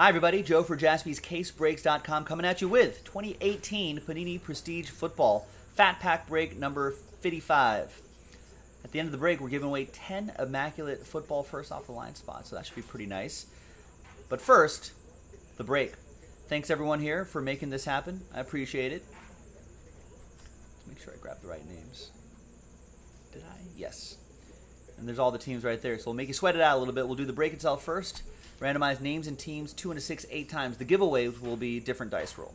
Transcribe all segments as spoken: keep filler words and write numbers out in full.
Hi everybody, Joe for Jaspys Case Breaks dot com coming at you with twenty eighteen Panini Prestige Football Fat Pack Break number fifty-five. At the end of the break, we're giving away ten Immaculate Football first off the line spots, so that should be pretty nice. But first, the break. Thanks everyone here for making this happen. I appreciate it. Let's make sure I grab the right names. Did I? Yes. And there's all the teams right there, so we'll make you sweat it out a little bit. We'll do the break itself first. Randomize names and teams two and a six eight times. The giveaways will be different dice roll.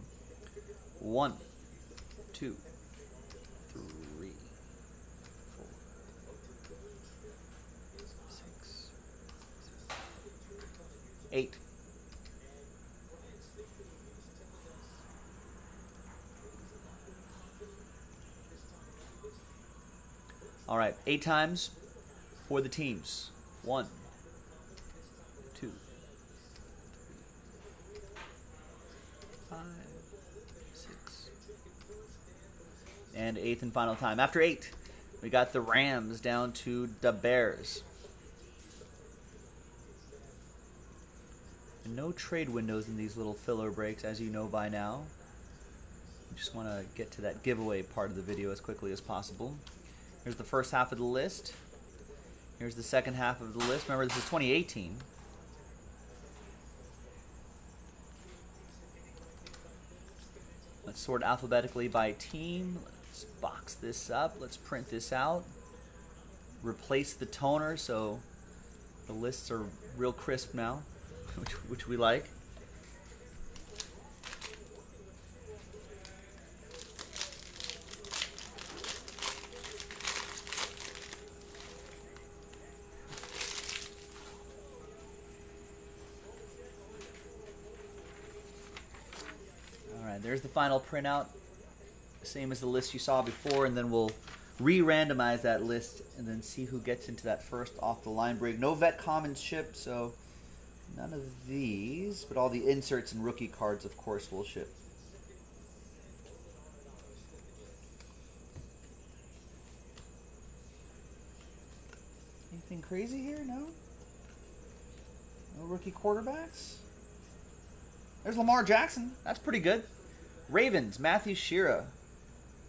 One, two, three, four, six, eight. All right, eight times for the teams. One. And eighth and final time. After eight, we got the Rams down to the Bears. And no trade windows in these little filler breaks, as you know by now. I just want to get to that giveaway part of the video as quickly as possible. Here's the first half of the list. Here's the second half of the list. Remember, this is twenty eighteen. Let's sort alphabetically by team. Let's box this up. Let's print this out. Replace the toner so the lists are real crisp now, which, which we like. All right, there's the final printout. Same as the list you saw before, and then we'll re-randomize that list and then see who gets into that first off the line break. No vet commons ship, so none of these, but all the inserts and rookie cards, of course, will ship. Anything crazy here? No? No rookie quarterbacks? There's Lamar Jackson. That's pretty good. Ravens, Matthew Shearer,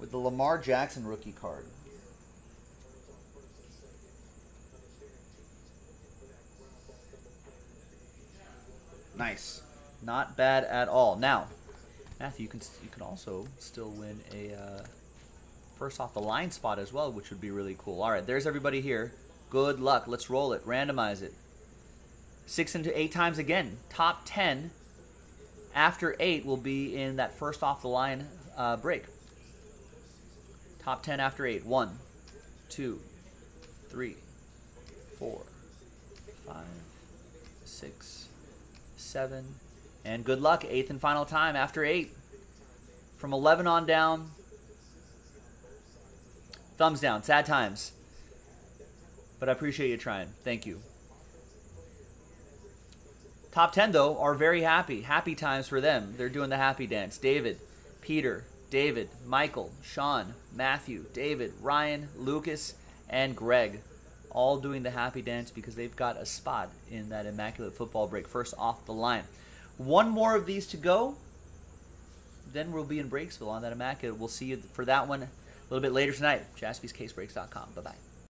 with the Lamar Jackson rookie card. Nice. Not bad at all. Now, Matthew, you can, you can also still win a uh, first off the line spot as well, which would be really cool. All right, there's everybody here. Good luck. Let's roll it. Randomize it. Six into eight times again. Top ten. After eight will be in that first off the line uh, break. Top ten after eight. One, two, three, four, five, six, seven, and good luck. Eighth and final time after eight. From eleven on down, thumbs down. Sad times. But I appreciate you trying. Thank you. Top ten, though, are very happy. Happy times for them. They're doing the happy dance. David, Peter, David, Michael, Sean, Matthew, David, Ryan, Lucas, and Greg. All doing the happy dance because they've got a spot in that Immaculate Football break. First off the line. One more of these to go. Then we'll be in Breaksville on that Immaculate. We'll see you for that one a little bit later tonight. Jaspys Case Breaks dot com. Bye-bye.